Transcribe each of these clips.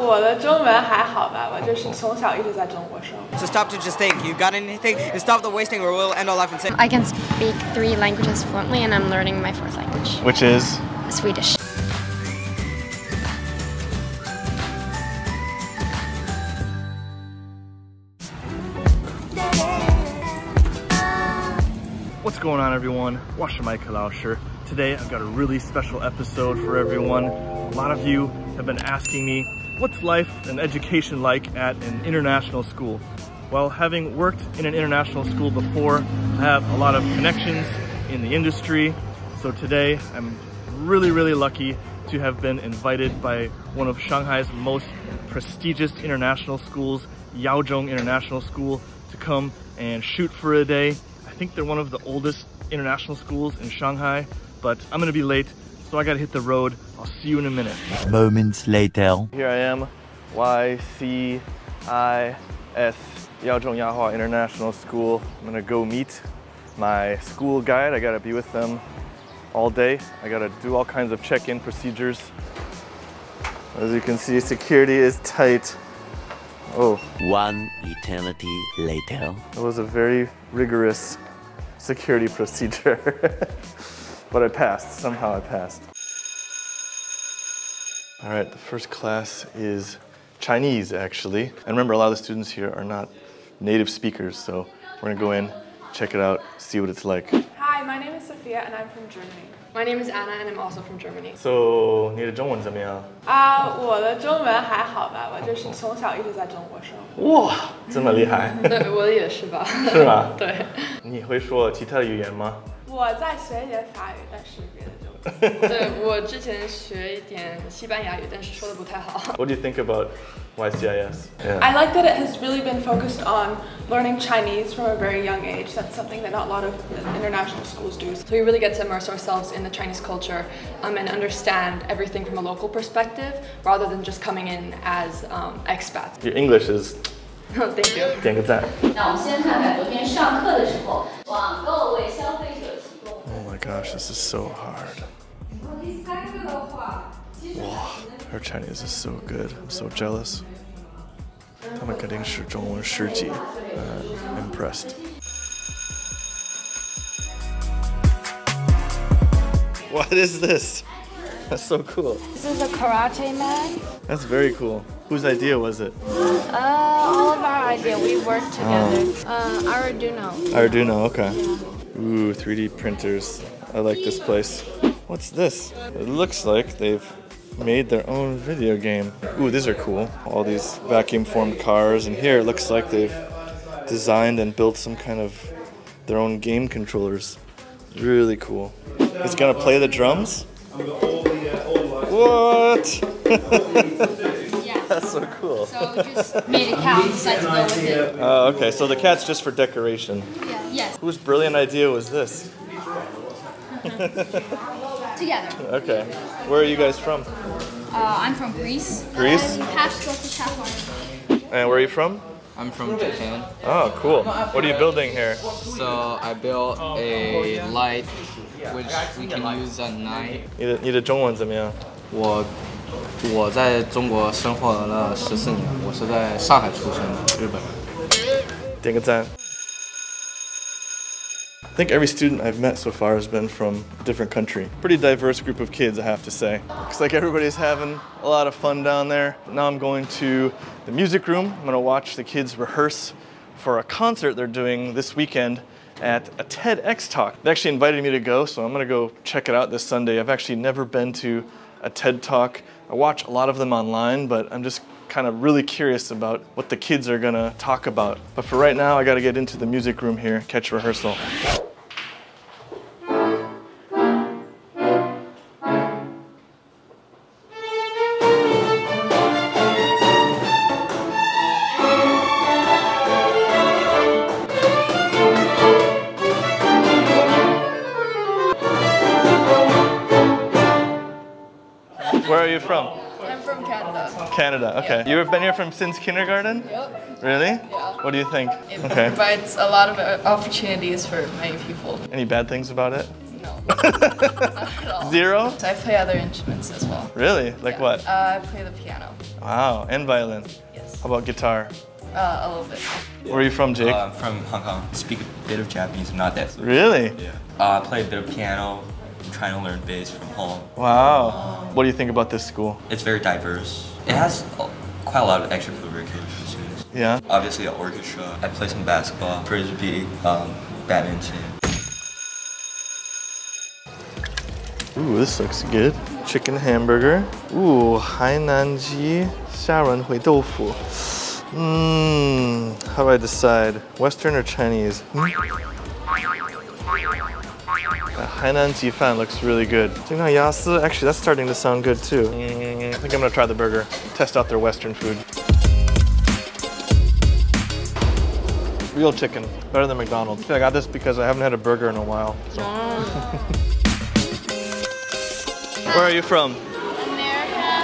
So stop to just think. You got anything? And stop the wasting, or we'll end our life in sin. I can speak 3 languages fluently, and I'm learning my 4th language, which is Swedish. What's going on, everyone? Washer Mike Kalauscher. Today I've got a really special episode for everyone. A lot of you have been asking me, what's life and education like at an international school? Well, having worked in an international school before, I have a lot of connections in the industry. So today I'm really lucky to have been invited by one of Shanghai's most prestigious international schools, Yaozhong International School, to come and shoot for a day. I think they're one of the oldest international schools in Shanghai, but I'm gonna be late, so I gotta hit the road. I'll see you in a minute. Moments later. Here I am, YCIS, Yaozhong Yahua International School. I'm gonna go meet my school guide. I gotta be with them all day. I gotta do all kinds of check-in procedures. As you can see, security is tight. Oh. One eternity later. It was a very rigorous security procedure. But I passed. Somehow I passed. All right, the first class is Chinese, actually. And remember, a lot of the students here are not native speakers, so we're gonna go in, check it out, see what it's like. Hi, my name is Sophia, and I'm from Germany. My name is Anna, and I'm also from Germany. So, 你的中文怎么样？我的中文还好吧，我就是从小一直在中国生活。哇，这么厉害！对，我也是吧。是吧？对。你会说其他的语言吗？ 我在学一点法语，但是别的就……对，我之前学一点西班牙语，但是说得不太好。What do you think about YCIS? Yeah. I like that it has really been focused on learning Chinese from a very young age. That's something that not a lot of international schools do. So we really get to immerse ourselves in the Chinese culture and understand everything from a local perspective, rather than just coming in as expats. Your English is. Thank you. 点个赞。那我们先看看昨天上课的时候，网购为消费者提供。Oh my gosh, this is so hard. 第三个的话，哇 ，her Chinese is so good. I'm so jealous. 他们肯定是中文十级，impressed. What is this? That's so cool. This is a karate man. That's very cool. Whose idea was it? All of our idea. We worked together. Arduino. Arduino, okay. Yeah. Ooh, 3D printers. I like this place. What's this? It looks like they've made their own video game. Ooh, these are cool. All these vacuum-formed cars. And here it looks like they've designed and built some kind of their own game controllers. Really cool. It's gonna play the drums? What? That's so cool. So just made a cat and decided to go with it. Okay, so the cat's just for decoration. Yeah. Yes. Whose brilliant idea was this? Together. Okay. Where are you guys from? I'm from Greece. Greece? You have to go to Chapel. And where are you from? I'm from Japan. Oh, cool. What are you building here? So I built a light which we can use at night. 你的中文怎么样？我在中国生活了14年，我是在上海出生的，日本。点个赞。I think every student I've met so far has been from a different country. Pretty diverse group of kids, I have to say. Looks like everybody's having a lot of fun down there. Now I'm going to the music room. I'm going to watch the kids rehearse for a concert they're doing this weekend at a TEDx talk. They actually invited me to go, so I'm going to go check it out this Sunday. I've actually never been to a TED Talk. I watch a lot of them online, but I'm just kind of really curious about what the kids are gonna talk about. But for right now, I gotta get into the music room here, catch rehearsal. Where are you from? I'm from Canada. Canada, okay. Yeah. You've been here since kindergarten? Yep. Really? Yeah. What do you think? It provides a lot of opportunities for many people. Any bad things about it? No. Not at all. Zero? I play other instruments as well. Really? Like what? I play the piano. Wow, and violin. Yes. How about guitar? A little bit. Yeah. Where are you from, Jake? I'm from Hong Kong. I speak a bit of Japanese, not that. Really? Yeah. I play a bit of piano. I'm trying to learn bass from home. Wow. What do you think about this school? It's very diverse. It has quite a lot of extracurricular pursuits. Yeah. Obviously, an orchestra. I play some basketball, frisbee, badminton. Ooh, this looks good. Chicken hamburger. Ooh, Hainanji Xiaoren Hui Doufu. How do I decide? Western or Chinese? That Hainan ji fan looks really good. Actually, that's starting to sound good too. I think I'm gonna try the burger. Test out their Western food. Real chicken, better than McDonald's. I got this because I haven't had a burger in a while. So. Where are you from? America.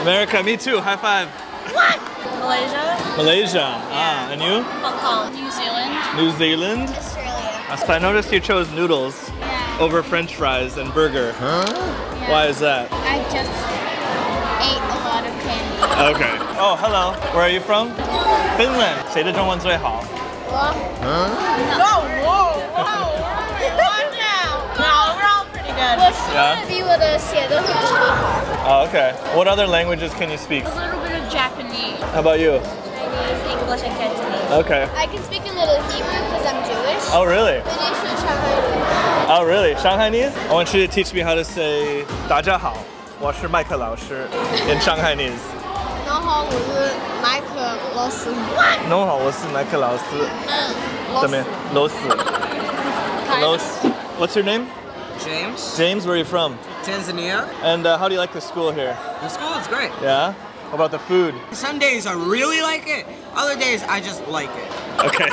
America, me too. High five. What? Malaysia. Malaysia. Yeah. Ah, and you? Hong Kong. New Zealand. New Zealand. Australia. So I noticed you chose noodles over French fries and burger. Huh? Yeah. Why is that? I just ate a lot of candy. Okay. Oh, hello. Where are you from? Finland. Say the Chinese最好. What? Huh? No, whoa, whoa. Calm down. No, we're all pretty good. Yeah. Oh, okay. What other languages can you speak? A little bit of Japanese. How about you? Chinese, English, and Cantonese. Okay. I can speak a little Hebrew because I'm Jewish. Oh, really? Oh really? Shanghainese? I want you to teach me how to say 大家好,我是麦克老师 in Shanghainese. 侬好,我是麦克老师。侬好,我是麦克老师。怎么样?老师。老师。What's your name? James. James, where are you from? Tanzania. And how do you like the school here? The school is great. Yeah? How about the food? Some days I really like it. Other days I just like it. Okay.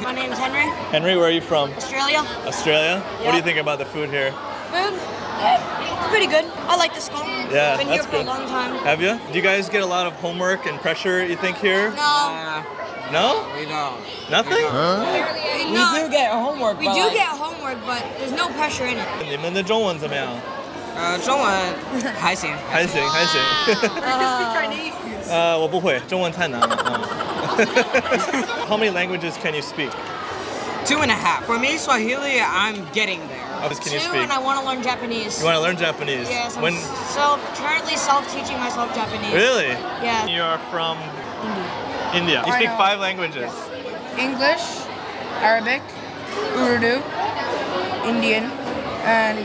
My name's Henry. Henry, where are you from? Australia. Australia? Yep. What do you think about the food here? Food? Yeah, pretty good. I like the school. Yeah, I've been here for a long time. Have you? Do you guys get a lot of homework and pressure, you think, here? No. No? We don't. Nothing? We do get homework, but... We do get homework, but there's no pressure in it. 你们的中文怎么样? 中文还行。还行,还行。我不会,中文太难了。How many languages can you speak? 2.5. For me, Swahili, I'm getting there. How much can you speak? 2 and I want to learn Japanese. You want to learn Japanese? Yes, I'm currently self-teaching myself Japanese. Really? Yeah. You are from? India. India. You speak 5 languages? Yes. English, Arabic, Urdu, Indian, and...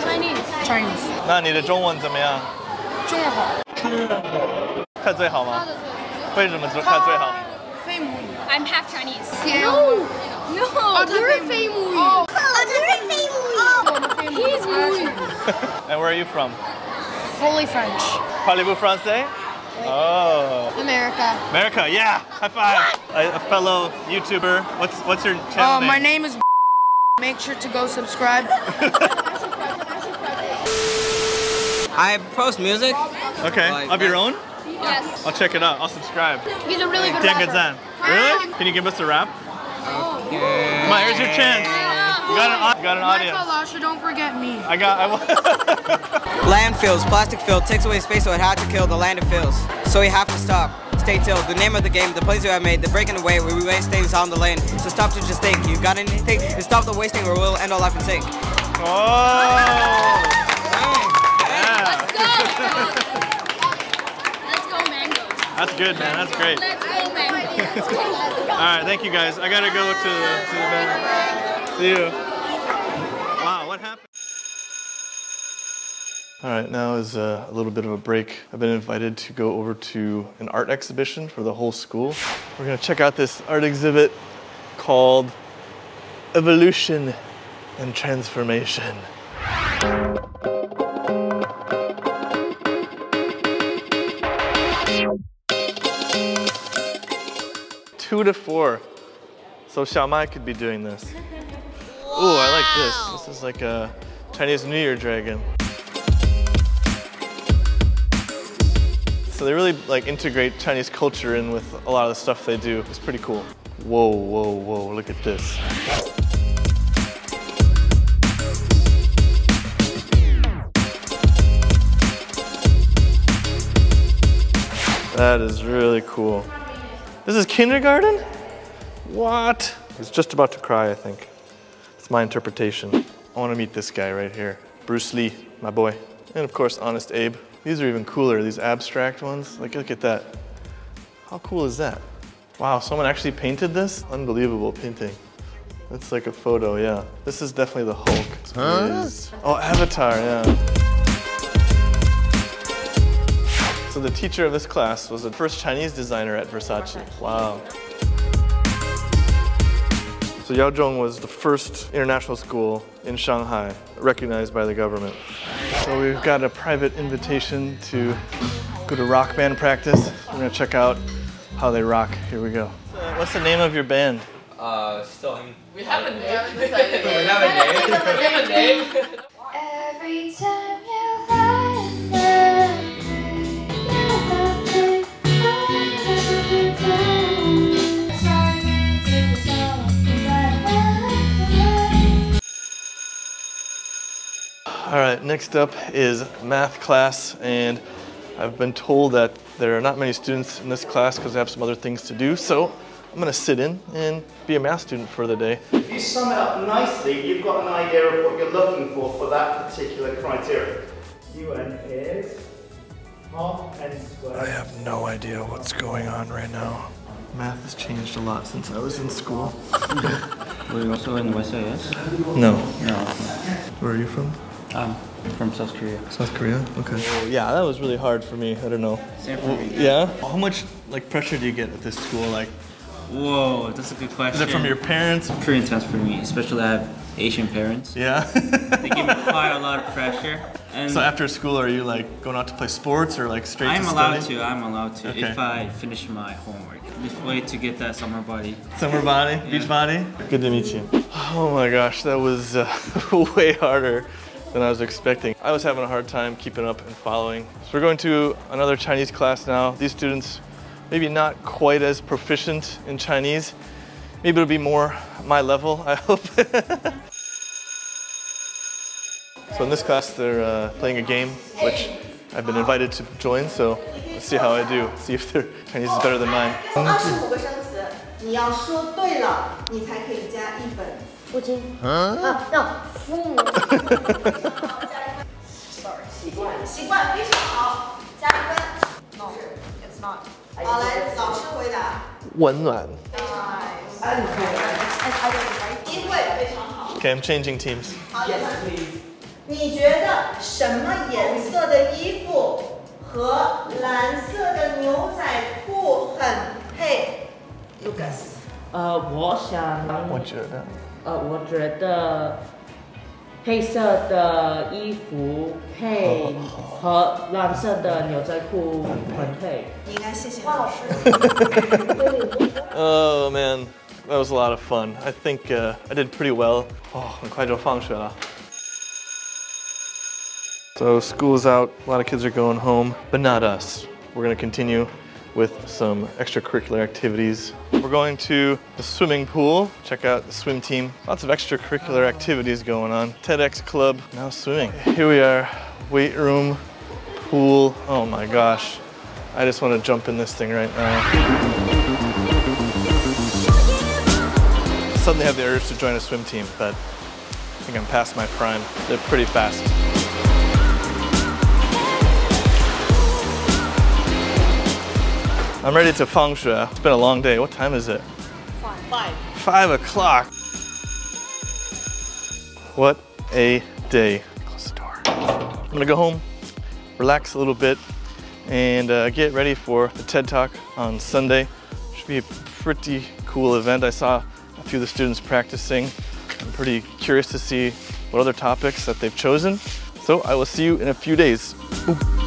Chinese. Chinese. 那你的中文怎么样? 中文好。看最好吗? 为什么看最好? I'm half Chinese. No! No! I'm very famous. I'm very famous. He's Muslim. And where are you from? Fully French. Parlez-vous français? Oh. America. America, yeah! High five! A fellow YouTuber. What's your channel name? My name is Make sure to go subscribe. I post music. Okay, like of your own? Yes. I'll check it out. I'll subscribe. He's a really good rapper. Really? Can you give us a rap? Okay. Come on, here's your chance. You got an audience. Lasha, don't forget me. Land fills. Plastic fill takes away space, so it had to kill the land it fills. So we have to stop. Stay till. The name of the game, the plays you have made, the breaking away, where we waste things on the lane. So stop to just think. You got anything? And stop the wasting, or we'll end our life in sink. Oh! Let's go! That's good, man. That's great. Let's go, man. All right, thank you guys. I gotta go to the bathroom. See you. Wow, what happened? All right, now is a little bit of a break. I've been invited to go over to an art exhibition for the whole school. We're gonna check out this art exhibit called Evolution and Transformation. Two to four. So Xiaomai could be doing this. Wow. Ooh, I like this. This is like a Chinese New Year dragon. So they really like integrate Chinese culture in with a lot of the stuff they do. It's pretty cool. Whoa, whoa, whoa, look at this. That is really cool. This is kindergarten? What? He's just about to cry, I think. That's my interpretation. I want to meet this guy right here. Bruce Lee, my boy. And of course, Honest Abe. These are even cooler, these abstract ones. Like, look at that. How cool is that? Wow, someone actually painted this? Unbelievable painting. That's like a photo, yeah. This is definitely the Hulk. Huh? Oh, Avatar, yeah. So the teacher of this class was the first Chinese designer at Versace. Wow. So Yaozhong was the first international school in Shanghai, recognized by the government. So we've got a private invitation to go to rock band practice. We're gonna check out how they rock. Here we go. What's the name of your band? We have a name. We have a name. Every time you All right, next up is math class, and I've been told that there are not many students in this class because they have some other things to do, so I'm going to sit in and be a math student for the day. If you sum it up nicely, you've got an idea of what you're looking for that particular criteria. UN is half and square. I have no idea what's going on right now. Math has changed a lot since I was in school. Were you also in YCIS? No. No. Where are you from? I'm from South Korea. South Korea? Okay. Oh, yeah, that was really hard for me. I don't know. Same for me. Yeah? How much like pressure do you get at this school? Like, whoa, that's a good question. Is it from your parents? It's pretty intense for me, especially I have Asian parents. Yeah? They give me quite a lot of pressure. And so after school, are you like going out to play sports or like straight to study? I'm allowed to okay. If I finish my homework. This way to get that summer body. Summer body? Yeah. Beach body? Good to meet you. Oh my gosh, that was way harder than I was expecting. I was having a hard time keeping up and following. So we're going to another Chinese class now. These students, maybe not quite as proficient in Chinese. Maybe it'll be more my level, I hope. So in this class, they're playing a game, which I've been invited to join, so let's see how I do. See if their Chinese is better than mine. 温暖. Okay, I'm changing teams. Yes, please. Lucas. 我觉得 黑色的衣服配和蓝色的牛仔裤很配 Oh man, that was a lot of fun. I think I did pretty well. Oh, 很快就放学了. So school's out, a lot of kids are going home, but not us. We're gonna continue with some extracurricular activities. We're going to the swimming pool, check out the swim team. Lots of extracurricular activities going on. TEDx club, now swimming. Here we are, weight room, pool. Oh my gosh, I just want to jump in this thing right now. I suddenly have the urge to join a swim team, but I think I'm past my prime. They're pretty fast. I'm ready to fangshui. It's been a long day. What time is it? 5. 5 o'clock. What a day. Close the door. I'm gonna go home, relax a little bit, and get ready for the TED Talk on Sunday. Should be a pretty cool event. I saw a few of the students practicing. I'm pretty curious to see what other topics that they've chosen. So I will see you in a few days. Ooh.